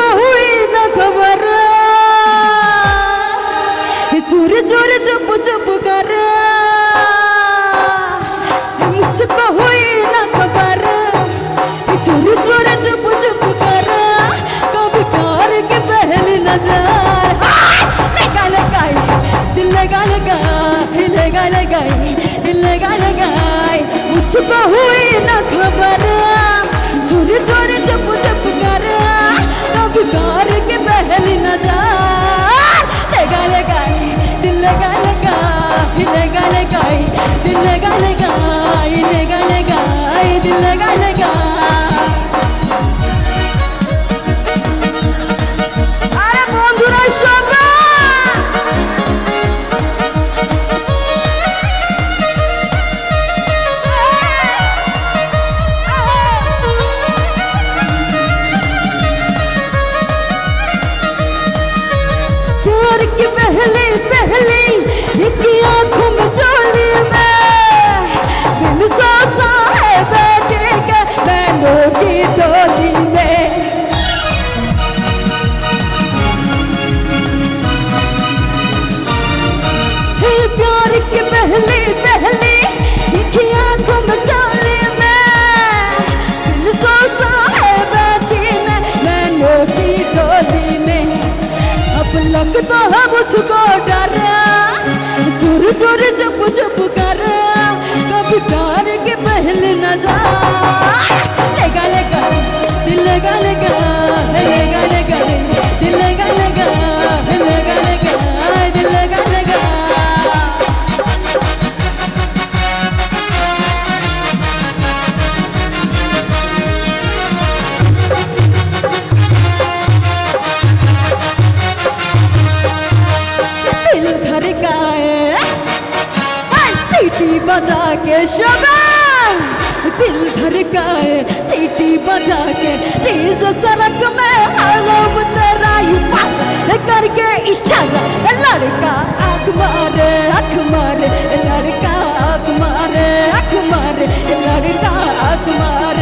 हुई न खबर चूर चूर चुप चुप कर मुझको हुई न खबर चूर चूर चुप चुप कर कभी प्यार की पहली नजर लगा लगाई दिल लगा लगाई लगा लगाई दिल लगा लगाई मुझको हुई न खबर चूर चूर चुप चुप कर कभी प्यार की पहली नजर लगा लगाई दिल लगा लगाई लगा लगाई दिल लगा लगाई लगा लगाई दिल लगा लगाई लगता है मुझको डर चुर चुर चुप चुप कर कभी प्यार के पहले न जा लगा लगा दिल लगा लगा लगा लगा दिल लगा लगा लगा लगा दिल लगा लगा बजा के शबन दिल भर का है सीटी बजा के तेज सड़क में हम तेरा युवा करके इशारा लड़का आँख मारे आँख मारे लड़का आँख मारे आँख मारे लड़का आँख मारे